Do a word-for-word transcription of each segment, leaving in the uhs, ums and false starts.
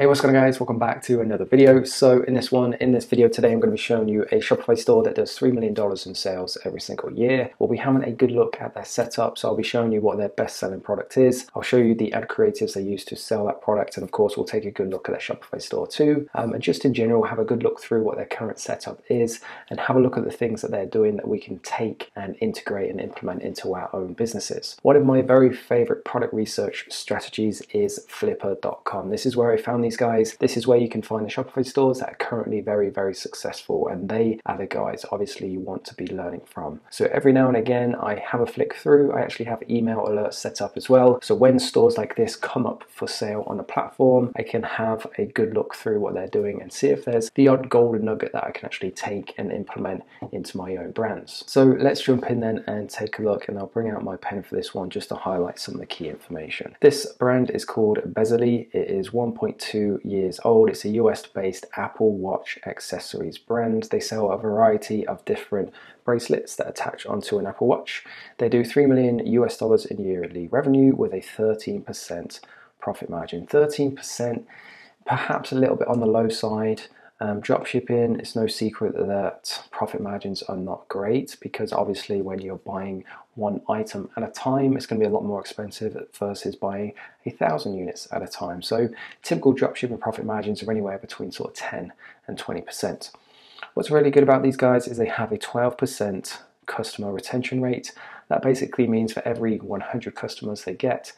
Hey, what's going on, guys? Welcome back to another video. So in this one, in this video today, I'm going to be showing you a Shopify store that does three million dollars in sales every single year. We'll be having a good look at their setup. So I'll be showing you what their best selling product is. I'll show you the ad creatives they use to sell that product. And of course, we'll take a good look at their Shopify store too. Um, and just in general, have a good look through what their current setup is and have a look at the things that they're doing that we can take and integrate and implement into our own businesses. One of my very favorite product research strategies is flipper dot com. This is where I found these guys. This is where you can find the Shopify stores that are currently very, very successful, and they are the guys obviously you want to be learning from. So every now and again I have a flick through. I actually have email alerts set up as well, so when stores like this come up for sale on the platform, I can have a good look through what they're doing and see if there's the odd golden nugget that I can actually take and implement into my own brands. So let's jump in then and take a look, and I'll bring out my pen for this one just to highlight some of the key information. This brand is called Bezaly. It is one point two years old. It's a U S based Apple Watch accessories brand. They sell a variety of different bracelets that attach onto an Apple Watch. They do three million US dollars in yearly revenue with a thirteen percent profit margin. thirteen percent, perhaps a little bit on the low side. Um, drop shipping, it's no secret that profit margins are not great, because obviously when you're buying one item at a time, it's going to be a lot more expensive versus buying a thousand units at a time. So typical dropshipping profit margins are anywhere between sort of ten and twenty percent. What's really good about these guys is they have a twelve percent customer retention rate. That basically means for every one hundred customers they get,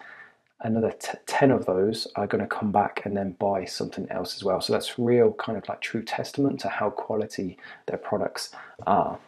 another ten of those are going to come back and then buy something else as well. So that's real kind of like true testament to how quality their products are.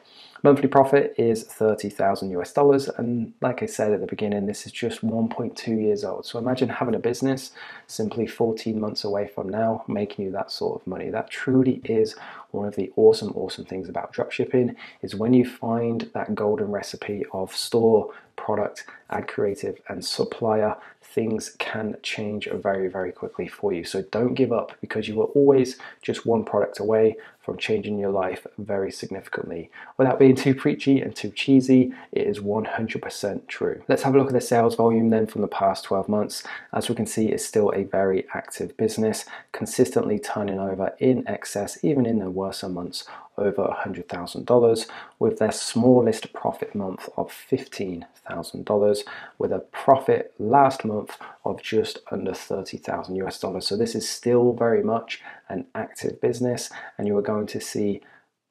Monthly profit is thirty thousand US dollars. And like I said at the beginning, this is just one point two years old. So imagine having a business simply fourteen months away from now, making you that sort of money. That truly is one of the awesome, awesome things about dropshipping, is when you find that golden recipe of store, product, ad creative, and supplier, things can change very, very quickly for you. So don't give up, because you are always just one product away from changing your life very significantly. Without being too preachy and too cheesy, it is one hundred percent true. Let's have a look at the sales volume then from the past twelve months. As we can see, it's still a very active business, consistently turning over in excess, even in the worser months, over one hundred thousand dollars, with their smallest profit month of fifteen thousand dollars, with a profit last month of just under thirty thousand US dollars. So this is still very much an active business, and you are going to see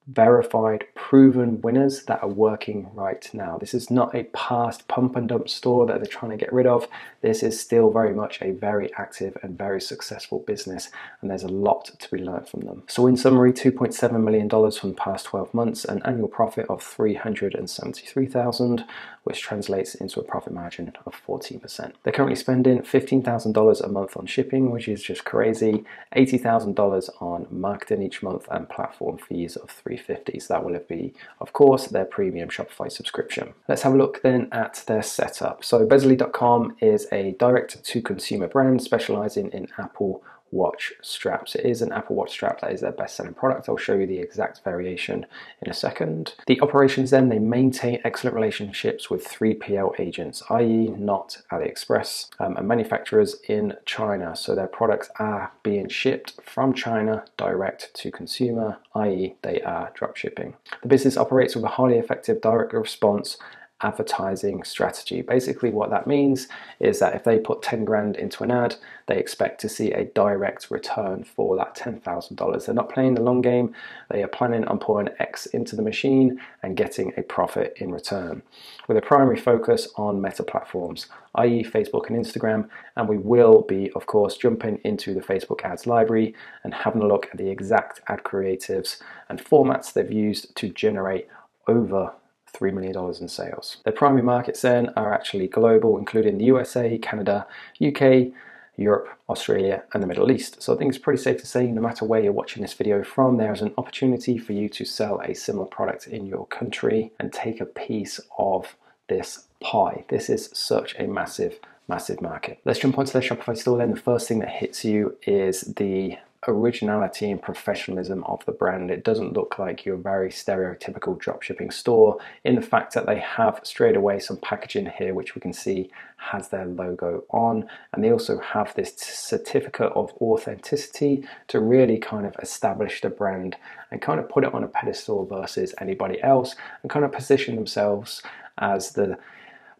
verified, proven winners that are working right now. This is not a past pump and dump store that they're trying to get rid of. This is still very much a very active and very successful business, and there's a lot to be learned from them. So in summary, two point seven million dollars from the past twelve months, an annual profit of three hundred seventy-three thousand dollars, which translates into a profit margin of fourteen percent. They're currently spending fifteen thousand dollars a month on shipping, which is just crazy, eighty thousand dollars on marketing each month, and platform fees of three fifties. That will be, of course, their premium Shopify subscription. Let's have a look then at their setup. So Bezaly dot com is a direct-to-consumer brand specializing in Apple Watch straps. It is an Apple Watch strap that is their best-selling product. I'll show you the exact variation in a second. The operations then, they maintain excellent relationships with three P L agents, that is not AliExpress, um, and manufacturers in China. So their products are being shipped from China direct to consumer, that is they are drop shipping. The business operates with a highly effective direct response advertising strategy. Basically what that means is that if they put ten grand into an ad, they expect to see a direct return for that ten thousand dollars. They're not playing the long game. They are planning on pouring X into the machine and getting a profit in return, with a primary focus on Meta platforms, that is Facebook and Instagram. And we will be, of course, jumping into the Facebook ads library and having a look at the exact ad creatives and formats they've used to generate over three million dollars in sales. Their primary markets then are actually global, including the U S A, Canada, U K, Europe, Australia, and the Middle East. So I think it's pretty safe to say, no matter where you're watching this video from, there is an opportunity for you to sell a similar product in your country and take a piece of this pie. This is such a massive, massive market. Let's jump onto their Shopify store then. The first thing that hits you is the originality and professionalism of the brand. It doesn't look like your very stereotypical dropshipping store, in the fact that they have straight away some packaging here which we can see has their logo on, and they also have this certificate of authenticity to really kind of establish the brand and kind of put it on a pedestal versus anybody else, and kind of position themselves as the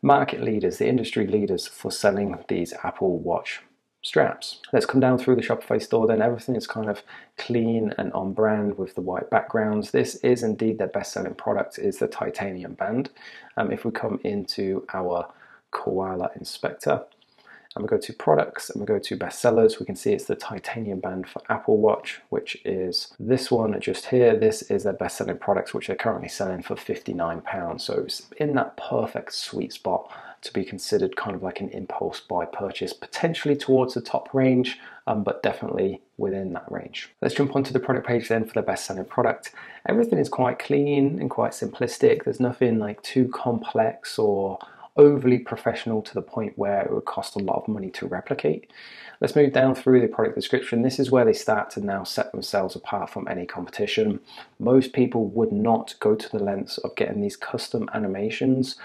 market leaders, the industry leaders for selling these Apple Watch straps. Let's come down through the Shopify store then. Everything is kind of clean and on brand with the white backgrounds. This is indeed their best-selling product, is the titanium band. Um, if we come into our Koala Inspector and we go to products and we go to bestsellers, we can see it's the titanium band for Apple Watch, which is this one just here. This is their best-selling product, which they're currently selling for fifty-nine pounds. So it's in that perfect sweet spot to be considered kind of like an impulse buy purchase, potentially towards the top range, um, but definitely within that range. Let's jump onto the product page then for the best-selling product. Everything is quite clean and quite simplistic. There's nothing like too complex or overly professional to the point where it would cost a lot of money to replicate. Let's move down through the product description. This is where they start to now set themselves apart from any competition. Most people would not go to the lengths of getting these custom animations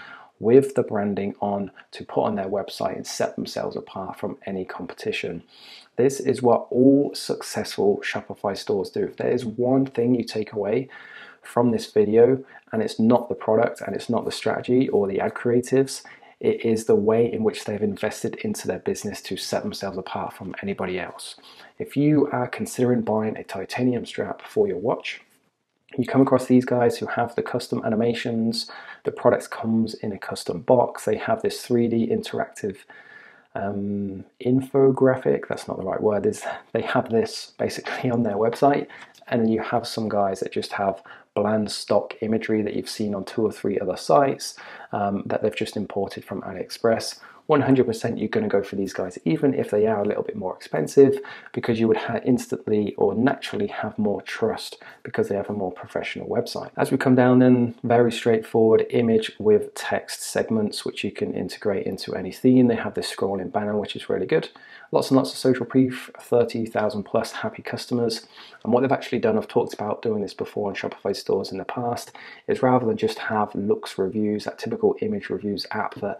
with the branding on to put on their website and set themselves apart from any competition. This is what all successful Shopify stores do. If there is one thing you take away from this video, and it's not the product and it's not the strategy or the ad creatives, it is the way in which they've invested into their business to set themselves apart from anybody else. If you are considering buying a titanium strap for your watch, you come across these guys who have the custom animations, the product comes in a custom box, they have this three D interactive um, infographic, that's not the right word, is they have this basically on their website, and then you have some guys that just have bland stock imagery that you've seen on two or three other sites um, that they've just imported from AliExpress. one hundred percent you're going to go for these guys, even if they are a little bit more expensive, because you would ha instantly or naturally have more trust because they have a more professional website. As we come down then, very straightforward image with text segments, which you can integrate into any theme. They have this scrolling banner, which is really good. Lots and lots of social proof, thirty thousand plus happy customers. And what they've actually done, I've talked about doing this before in Shopify stores in the past, is rather than just have looks reviews, that typical image reviews app that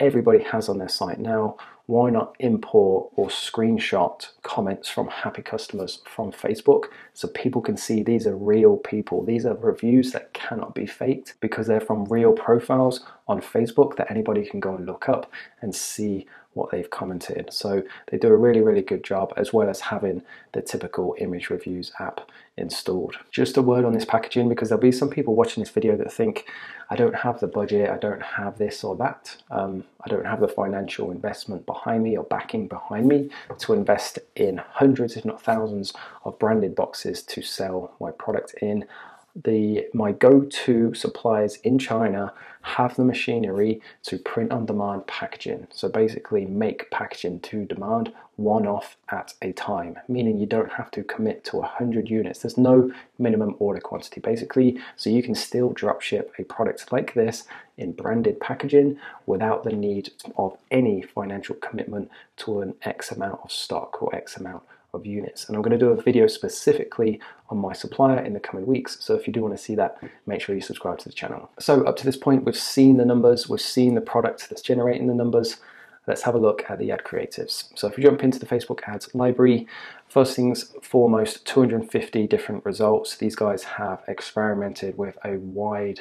everybody has on their site now, why not import or screenshot comments from happy customers from Facebook, so people can see these are real people, these are reviews that cannot be faked because they're from real profiles on Facebook that anybody can go and look up and see what they've commented. So they do a really, really good job, as well as having the typical image reviews app installed. Just a word on this packaging, because there'll be some people watching this video that think, I don't have the budget, I don't have this or that, um, I don't have the financial investment behind me or backing behind me to invest in hundreds if not thousands of branded boxes to sell my product in. The, my go-to suppliers in China have the machinery to print on demand packaging, so basically make packaging to demand one off at a time, meaning you don't have to commit to one hundred units. There's no minimum order quantity basically, so you can still drop ship a product like this in branded packaging without the need of any financial commitment to an X amount of stock or X amount of units. And I'm going to do a video specifically on my supplier in the coming weeks, so if you do want to see that, make sure you subscribe to the channel. So up to this point we've seen the numbers, we've seen the product that's generating the numbers. Let's have a look at the ad creatives. So if you jump into the Facebook ads library, first things foremost, two hundred fifty different results. These guys have experimented with a wide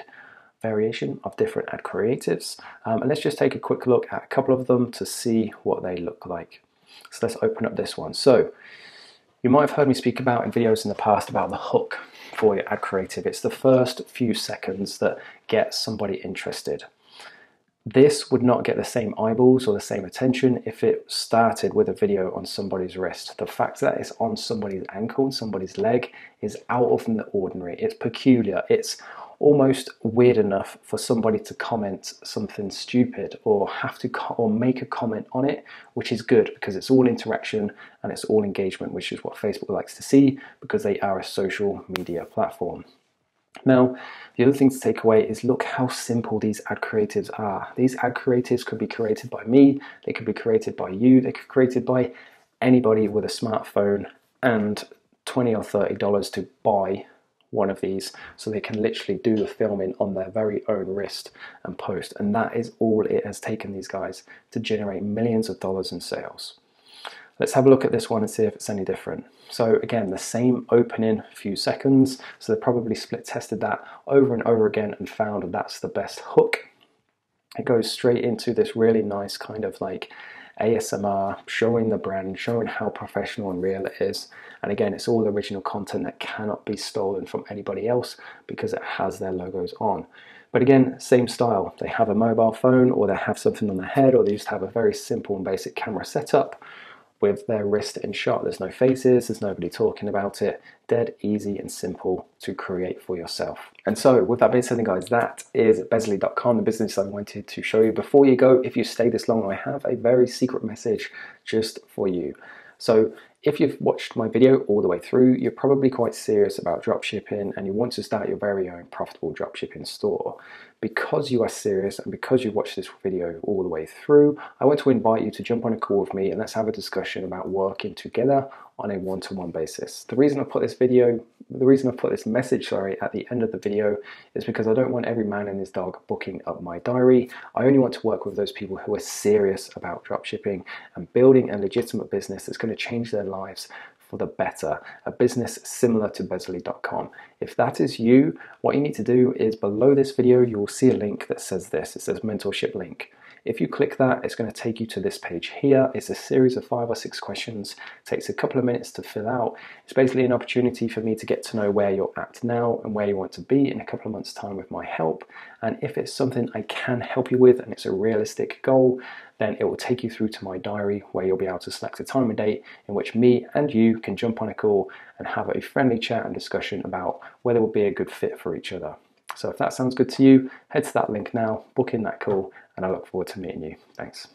variation of different ad creatives, um, and let's just take a quick look at a couple of them to see what they look like. So let's open up this one. So you might have heard me speak about in videos in the past about the hook for your ad creative. It's the first few seconds that gets somebody interested. This would not get the same eyeballs or the same attention if it started with a video on somebody's wrist. The fact that it's on somebody's ankle and somebody's leg is out of the ordinary. It's peculiar. It's almost weird enough for somebody to comment something stupid or have to co or make a comment on it, which is good because it's all interaction and it's all engagement, which is what Facebook likes to see because they are a social media platform. Now, the other thing to take away is look how simple these ad creatives are. These ad creatives could be created by me, they could be created by you, they could be created by anybody with a smartphone and twenty or thirty dollars to buy one of these, so they can literally do the filming on their very own wrist and post. And that is all it has taken these guys to generate millions of dollars in sales. Let's have a look at this one and see if it's any different. So again, the same opening few seconds. So they probably split tested that over and over again and found that's the best hook. It goes straight into this really nice kind of like A S M R, showing the brand, showing how professional and real it is. And again, it's all original content that cannot be stolen from anybody else because it has their logos on. But again, same style. They have a mobile phone, or they have something on their head, or they just have a very simple and basic camera setup with their wrist in shot. There's no faces, there's nobody talking about it. Dead easy and simple to create for yourself. And so with that being said, guys, that is Bezaly dot com, the business I wanted to show you. Before you go, if you stay this long, I have a very secret message just for you. So if you've watched my video all the way through, you're probably quite serious about dropshipping and you want to start your very own profitable dropshipping store. Because you are serious and because you watched this video all the way through, I want to invite you to jump on a call with me and let's have a discussion about working together on a one-to-one basis. The reason I put this video, the reason I put this message, sorry, at the end of the video is because I don't want every man and his dog booking up my diary. I only want to work with those people who are serious about dropshipping and building a legitimate business that's going to change their lives for the better, a business similar to Bezaly dot com. If that is you, what you need to do is below this video, you will see a link that says this, it says mentorship link. If you click that, it's going to take you to this page here. It's a series of five or six questions. It takes a couple of minutes to fill out. It's basically an opportunity for me to get to know where you're at now and where you want to be in a couple of months' time with my help. And if it's something I can help you with and it's a realistic goal, then it will take you through to my diary where you'll be able to select a time and date in which me and you can jump on a call and have a friendly chat and discussion about whether we'll be a good fit for each other. So if that sounds good to you, head to that link now, book in that call, and I look forward to meeting you. Thanks.